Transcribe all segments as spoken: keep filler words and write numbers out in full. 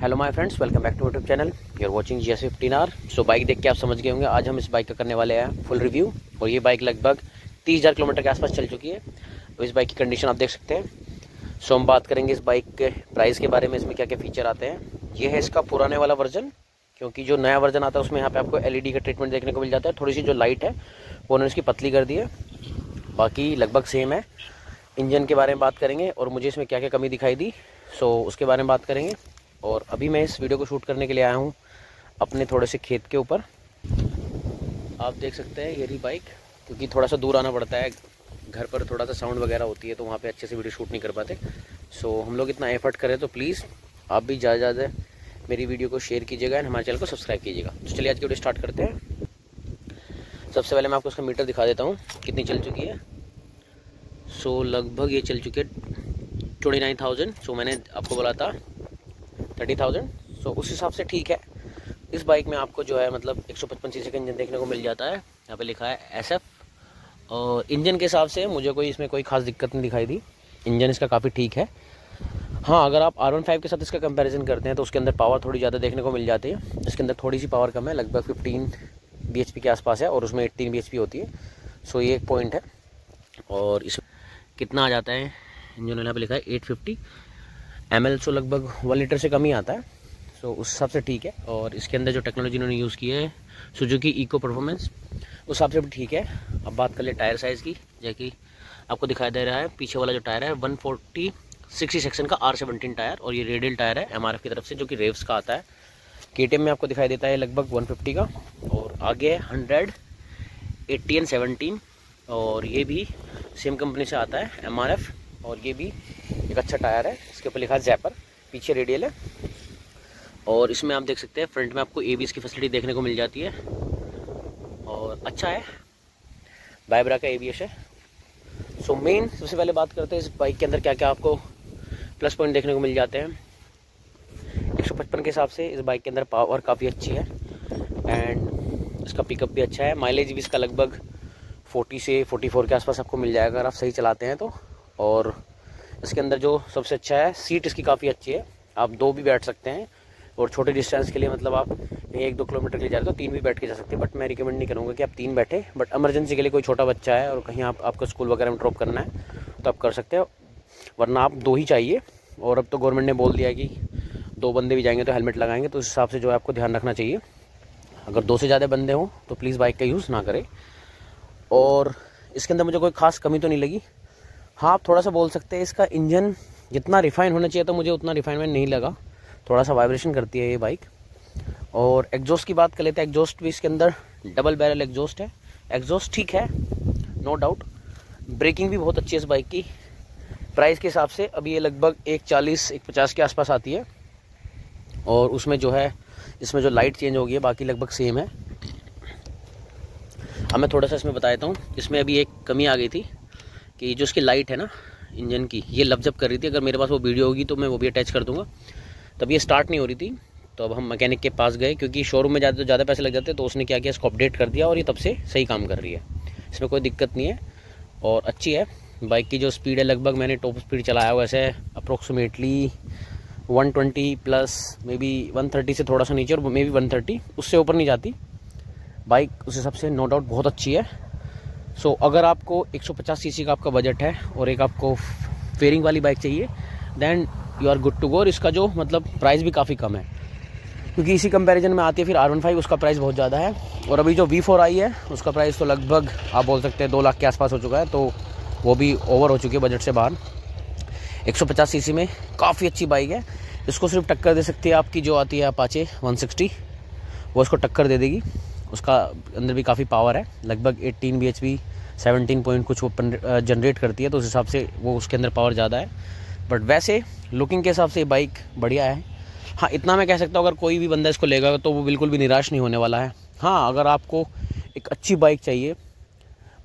Hello my friends, welcome back to YouTube channel. You are watching G S fifteen R. So bike देख के आप समझ गए होंगे आज हम इस बाइक का करने वाले हैं फुल रिव्यू। और ये बाइक लगभग तीस हज़ार किलोमीटर के आसपास चल चुकी है। तो इस बाइक की कंडीशन आप देख सकते हैं। सो so, हम बात करेंगे इस बाइक के प्राइस के बारे में, इसमें क्या क्या फीचर आते हैं। ये है इसका पुराने वाला वर्जन, क्योंकि जो नया वर्जन आता है उसमें यहाँ पर आपको एल ई डी का ट्रीटमेंट देखने को मिल जाता है। थोड़ी सी जो लाइट है वो उन्होंने इसकी पतली कर दी है, बाकी लगभग सेम है। इंजन के बारे में बात करेंगे और मुझे इसमें क्या क्या कमी दिखाई दी सो उसके बारे में बात करेंगे। और अभी मैं इस वीडियो को शूट करने के लिए आया हूँ अपने थोड़े से खेत के ऊपर। आप देख सकते हैं ये रही बाइक, क्योंकि थोड़ा सा दूर आना पड़ता है, घर पर थोड़ा सा साउंड वगैरह होती है तो वहाँ पे अच्छे से वीडियो शूट नहीं कर पाते। सो हम लोग इतना एफर्ट करें तो प्लीज़ आप भी ज़्यादा से ज़्यादा मेरी वीडियो को शेयर कीजिएगा एंड हमारे चैनल को सब्सक्राइब कीजिएगा। तो चलिए आज की वीडियो स्टार्ट करते हैं। सबसे पहले मैं आपको उसका मीटर दिखा देता हूँ कितनी चल चुकी है। सो लगभग ये चल चुकी है ट्वेंटी नाइन थाउजेंड। सो मैंने आपको बोला था थर्टी थाउजेंड। सो उस हिसाब से ठीक है। इस बाइक में आपको जो है मतलब एक सौ पचपन सीसी का इंजन देखने को मिल जाता है, यहाँ पे लिखा है एसएफ। और इंजन के हिसाब से मुझे कोई इसमें कोई खास दिक्कत नहीं दिखाई दी। इंजन इसका काफ़ी ठीक है। हाँ, अगर आप आर वन फाइव के साथ इसका कंपैरिजन करते हैं तो उसके अंदर पावर थोड़ी ज़्यादा देखने को मिल जाती है। इसके अंदर थोड़ी सी पावर कम है, लगभग फिफ्टीन बी एच पी के आसपास है और उसमें एट्टीन बी एच पी होती है। सो ये एक पॉइंट है। और इस कितना आ जाता है इंजन, यहाँ पर लिखा है eight fifty M L. So लगभग वन लीटर से कम ही आता है। सो so, उस हिसाब से ठीक है। और इसके अंदर जो टेक्नोलॉजी इन्होंने यूज़ की है सुजुकी इको परफॉर्मेंस, उस हिसाब से भी ठीक है। अब बात कर ले टायर साइज़ की, जैसे कि आपको दिखाई दे रहा है पीछे वाला जो टायर है वन फोर्टी सिक्सटी सेक्शन का आर सेवनटीन टायर। और ये रेडियल टायर है एमआरएफ की तरफ से, जो कि रेव्स का आता है। केटीएम में आपको दिखाई देता है लगभग वन फिफ्टी का। और आगे है हंड्रेड एट्टी एंड सेवनटीन, और ये भी सेम कंपनी से आता है एमआरएफ। और ये भी एक अच्छा टायर है, इसके ऊपर लिखा है जैपर, पीछे रेडियल है। और इसमें आप देख सकते हैं फ्रंट में आपको एबीएस की फैसिलिटी देखने को मिल जाती है और अच्छा है, वाइब्रा का एबीएस है। सो मेन सबसे पहले बात करते हैं इस बाइक के अंदर क्या क्या आपको प्लस पॉइंट देखने को मिल जाते हैं। एक सौ पचपन के हिसाब से इस बाइक के अंदर पावर काफ़ी अच्छी है एंड इसका पिकअप भी अच्छा है। माइलेज भी इसका लगभग फोर्टी से फोर्टी फोर के आसपास आपको मिल जाएगा अगर आप सही चलाते हैं तो। और इसके अंदर जो सबसे अच्छा है सीट इसकी काफ़ी अच्छी है, आप दो भी बैठ सकते हैं। और छोटे डिस्टेंस के लिए मतलब आप एक दो किलोमीटर के लिए जा रहे हो तो तीन भी बैठ के जा सकते हैं, बट मैं रिकमेंड नहीं करूँगा कि आप तीन बैठे। बट इमरजेंसी के लिए कोई छोटा बच्चा है और कहीं आप आपको स्कूल वगैरह में ड्रॉप करना है तो आप कर सकते हो, वरना आप दो ही चाहिए। और अब तो गवर्नमेंट ने बोल दिया कि दो बंदे भी जाएंगे तो हेलमेट लगाएंगे, तो उस हिसाब से जो है आपको ध्यान रखना चाहिए। अगर दो से ज़्यादा बंदे हों तो प्लीज़ बाइक का यूज़ ना करें। और इसके अंदर मुझे कोई खास कमी तो नहीं लगी। हाँ, आप थोड़ा सा बोल सकते हैं इसका इंजन जितना रिफ़ाइन होना चाहिए तो मुझे उतना रिफाइनमेंट नहीं लगा, थोड़ा सा वाइब्रेशन करती है ये बाइक। और एग्जॉस्ट की बात कर लेते हैं। एग्जॉस्ट भी इसके अंदर डबल बैरल एग्जॉस्ट है, एग्जॉस्ट ठीक है नो डाउट। ब्रेकिंग भी बहुत अच्छी है इस बाइक की। प्राइस के हिसाब से अभी ये लगभग एक चालीस एक पचास के आसपास आती है। और उसमें जो है इसमें जो लाइट चेंज हो गई है, बाकी लगभग सेम है। अब मैं थोड़ा सा इसमें बता देता हूँ, इसमें अभी एक कमी आ गई थी कि जो उसकी लाइट है ना इंजन की, ये लपजप कर रही थी। अगर मेरे पास वो वीडियो होगी तो मैं वो भी अटैच कर दूंगा। तब ये स्टार्ट नहीं हो रही थी, तो अब हम मैकेनिक के पास गए, क्योंकि शोरूम में जाते तो ज़्यादा पैसे लग जाते। तो उसने क्या किया, इसको अपडेट कर दिया और ये तब से सही काम कर रही है, इसमें कोई दिक्कत नहीं है और अच्छी है। बाइक की जो स्पीड है लगभग मैंने टॉप स्पीड चलाया हुआ ऐसे approximately one twenty plus maybe one thirty से थोड़ा सा नीचे और मे बी वन थर्टी उससे ऊपर नहीं जाती बाइक। उस हिसाब से नो डाउट बहुत अच्छी है। सो so, अगर आपको एक सौ पचास सीसी का आपका बजट है और एक आपको फेयरिंग वाली बाइक चाहिए then you are good to go. और इसका जो मतलब प्राइस भी काफ़ी कम है, क्योंकि इसी कंपैरिजन में आती है फिर आर वन फाइव, उसका प्राइस बहुत ज़्यादा है। और अभी जो वी फोर आई है उसका प्राइस तो लगभग आप बोल सकते हैं दो लाख के आसपास हो चुका है, तो वो भी ओवर हो चुकी है बजट से बाहर। एक सौ पचास सीसी में काफ़ी अच्छी बाइक है, इसको सिर्फ टक्कर दे सकती है आपकी जो आती है अपाचे वन सिक्सटी, वो इसको टक्कर दे देगी। उसका अंदर भी काफ़ी पावर है, लगभग eighteen B H P seventeen point कुछ वो जनरेट करती है, तो उस हिसाब से वो उसके अंदर पावर ज़्यादा है। बट वैसे लुकिंग के हिसाब से बाइक बढ़िया है। हाँ, इतना मैं कह सकता हूँ अगर कोई भी बंदा इसको लेगा तो वो बिल्कुल भी निराश नहीं होने वाला है। हाँ, अगर आपको एक अच्छी बाइक चाहिए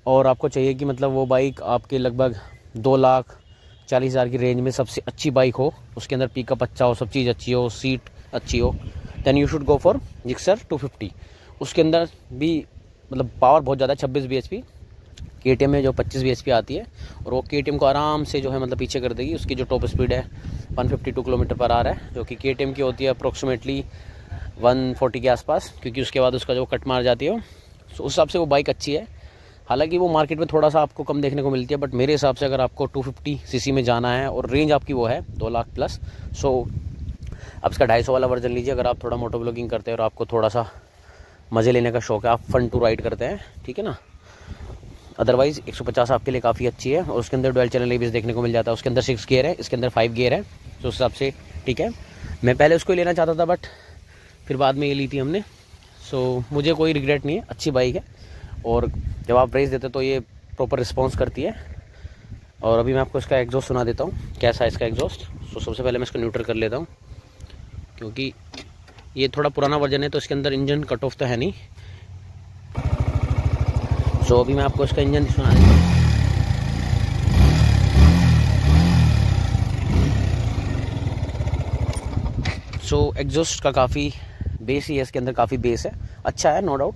और आपको चाहिए कि मतलब वो बाइक आपके लगभग दो लाख चालीस हज़ार की रेंज में सबसे अच्छी बाइक हो, उसके अंदर पिकअप अच्छा हो, सब चीज़ अच्छी हो, सीट अच्छी हो, then you should go for Gixxer two fifty. उसके अंदर भी मतलब पावर बहुत ज़्यादा है, छब्बीस B H P. K T M में जो पच्चीस बी एच पी आती है और वो के टी एम को आराम से जो है मतलब पीछे कर देगी। उसकी जो टॉप स्पीड है एक सौ बावन किलोमीटर पर आ रहा है, जो कि केटीएम की होती है अप्रोक्सीमेटली एक सौ चालीस के आसपास, क्योंकि उसके बाद उसका जो कट मार जाती है उस हिसाब से वो बाइक अच्छी है। हालांकि वो मार्केट में थोड़ा सा आपको कम देखने को मिलती है, बट मेरे हिसाब से अगर आपको दो सौ पचास सीसी में जाना है और रेंज आपकी वो है दो लाख प्लस, सो आप इसका ढाई सौ वाला वर्जन लीजिए। अगर आप थोड़ा मोटो ब्लॉगिंग करते हैं और आपको थोड़ा सा मज़े लेने का शौक है, आप फन टू राइड करते हैं, ठीक है ना। अदरवाइज़ एक सौ पचास आपके लिए काफ़ी अच्छी है, और उसके अंदर डुअल चैनल एबीएस देखने को मिल जाता है। उसके अंदर सिक्स गियर है, इसके अंदर फाइव गियर है, तो उस हिसाब से ठीक है। मैं पहले उसको लेना चाहता था, बट फिर बाद में ये ली थी हमने, सो मुझे कोई रिग्रेट नहीं है, अच्छी बाइक है। और जब आप रेस देते तो ये प्रॉपर रिस्पॉन्स करती है। और अभी मैं आपको इसका एग्जॉस्ट सुना देता हूँ, कैसा है इसका एग्जॉस्ट। सो सबसे पहले मैं इसको न्यूट्रल कर लेता हूँ, क्योंकि ये थोड़ा पुराना वर्जन है तो इसके अंदर इंजन कट ऑफ तो है नहीं। सो अभी मैं आपको इसका इंजन सुना देता हूँ। सो एग्जॉस्ट का काफ़ी बेस ही है, इसके अंदर काफ़ी बेस है, अच्छा है, नो डाउट।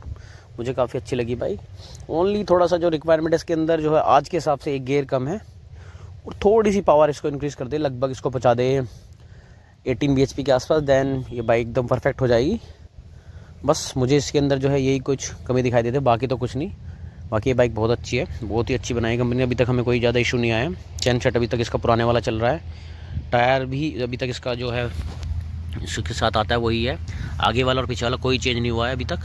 मुझे काफ़ी अच्छी लगी भाई। ओनली थोड़ा सा जो रिक्वायरमेंट है इसके अंदर जो है आज के हिसाब से एक गियर कम है, और थोड़ी सी पावर इसको इंक्रीज़ कर दे, लगभग इसको पहुँचा दे अठारह बीएचपी के आसपास, दैन ये बाइक एकदम परफेक्ट हो जाएगी। बस मुझे इसके अंदर जो है यही कुछ कमी दिखाई देती है, बाकी तो कुछ नहीं। बाकी ये बाइक बहुत अच्छी है, बहुत ही अच्छी बनाई कंपनी ने, अभी तक हमें कोई ज़्यादा इशू नहीं आया। चैन सेट अभी तक इसका पुराने वाला चल रहा है, टायर भी अभी तक इसका जो है इसके साथ आता है वही है, आगे वाला और पीछे वाला कोई चेंज नहीं हुआ है अभी तक।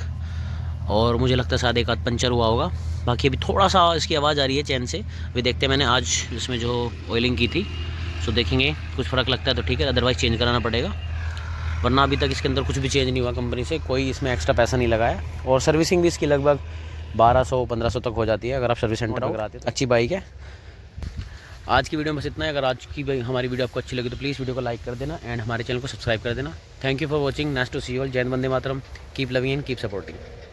और मुझे लगता है शायद एक आध पंचर हुआ होगा, बाकी अभी थोड़ा सा इसकी आवाज़ आ रही है चैन से। अभी देखते हैं, मैंने आज इसमें जो ऑयलिंग की थी, सो देखेंगे कुछ फ़र्क लगता है तो ठीक है, अदरवाइज़ चेंज कराना पड़ेगा, वरना अभी तक इसके अंदर कुछ भी चेंज नहीं हुआ कंपनी से, कोई इसमें एक्स्ट्रा पैसा नहीं लगाया। और सर्विसिंग भी इसकी लगभग बारह सौ पंद्रह सौ तक हो जाती है अगर आप सर्विस सेंटर पर कराते हैं। अच्छी बाइक है। आज की वीडियो में बस इतना है। अगर आज की हमारी वीडियो आपको अच्छी लगी तो प्लीज़ वीडियो को लाइक कर देना एंड हमारे चैनल को सब्सक्राइब कर देना। Thank you for watching, nice to see you all. जय हिंद, वंदे मातरम, keep loving and keep supporting.